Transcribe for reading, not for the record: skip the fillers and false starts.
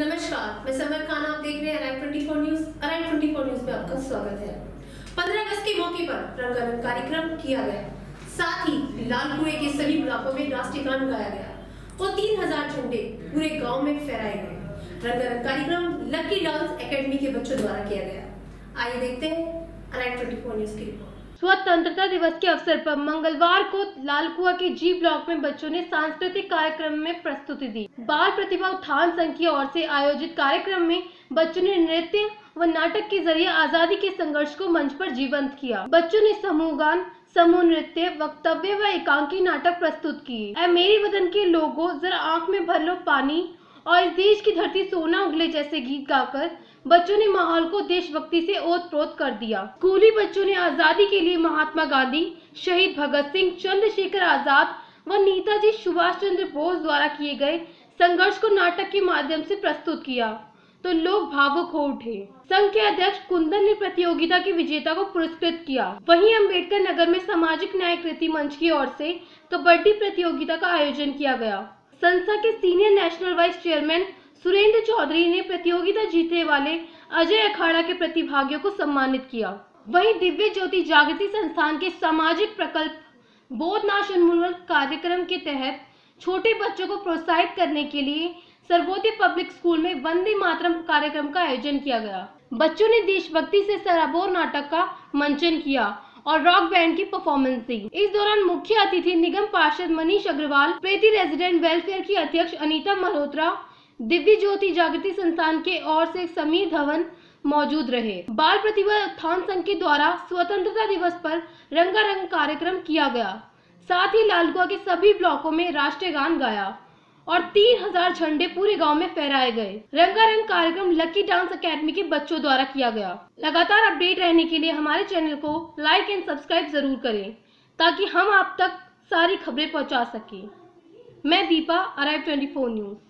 नमस्कार, मैं समर खान, आप देख रहे हैं अराइड 24 न्यूज में आपका स्वागत है। 15 अगस्त के मौके पर रंगारंग कार्यक्रम किया गया, साथ ही लाल कुए के सभी ब्लॉकों में राष्ट्रीय गान गाया गया और 3000 झंडे पूरे गांव में फहराए गए। रंगारंग कार्यक्रम लकी डांस एकेडमी के बच्चों द्वारा किया गया। आइए देखते हैं अराइड 24 न्यूज की रिपोर्ट। स्वतंत्रता दिवस के अवसर पर मंगलवार को लाल कुआ के जी ब्लॉक में बच्चों ने सांस्कृतिक कार्यक्रम में प्रस्तुति दी। बाल प्रतिभा उत्थान संघ की ओर से आयोजित कार्यक्रम में बच्चों ने नृत्य व नाटक के जरिए आजादी के संघर्ष को मंच पर जीवंत किया। बच्चों ने समूह गान, समूह नृत्य, वक्तव्य व एकांकी नाटक प्रस्तुत किए। ऐ मेरे वतन के लोगों, जरा आँख में भर लो पानी और इस देश की धरती सोना उगले जैसे गीत गाकर बच्चों ने माहौल को देशभक्ति से ओतप्रोत कर दिया। स्कूली बच्चों ने आजादी के लिए महात्मा गांधी, शहीद भगत सिंह, चंद्रशेखर आजाद व नेताजी सुभाष चंद्र बोस द्वारा किए गए संघर्ष को नाटक के माध्यम से प्रस्तुत किया तो लोग भावुक हो उठे। संघ के अध्यक्ष कुंदन ने प्रतियोगिता के विजेता को पुरस्कृत किया। वहीं अम्बेडकर नगर में सामाजिक न्याय कृति मंच की ओर से कबड्डी प्रतियोगिता का आयोजन किया गया। संस्था के senior national vice chairman Surendra Chaudhary ने प्रतियोगिता जीतने वाले अजय अखाड़ा के प्रतिभागियों को सम्मानित किया। वहीं दिव्य ज्योति जागृति संस्थान के सामाजिक प्रकल्प बोधनाश उन्मूलन कार्यक्रम के तहत छोटे बच्चों को प्रोत्साहित करने के लिए सर्वोदय पब्लिक स्कूल में वंदे मातरम कार्यक्रम का आयोजन किया गया। बच्चों ने देशभक्ति से सराबोर नाटक का मंचन किया और रॉक बैंड की परफॉर्मेंस दी। इस दौरान मुख्य अतिथि निगम पार्षद मनीष अग्रवाल, प्रेती रेजिडेंट वेलफेयर की अध्यक्ष अनीता मल्होत्रा, दिव्य ज्योति जागृति संस्थान के ओर से समीर धवन मौजूद रहे। बाल प्रतिभा उत्थान संघ के द्वारा स्वतंत्रता दिवस पर रंगारंग कार्यक्रम किया गया, साथ ही लालकुआ के सभी ब्लॉकों में राष्ट्रीय गान गाया और 3000 झंडे पूरे गांव में फहराए गए। रंगारंग कार्यक्रम लकी डांस एकेडमी के बच्चों द्वारा किया गया। लगातार अपडेट रहने के लिए हमारे चैनल को लाइक एंड सब्सक्राइब जरूर करें ताकि हम आप तक सारी खबरें पहुंचा सकें। मैं दीपा, अराइव 24 न्यूज।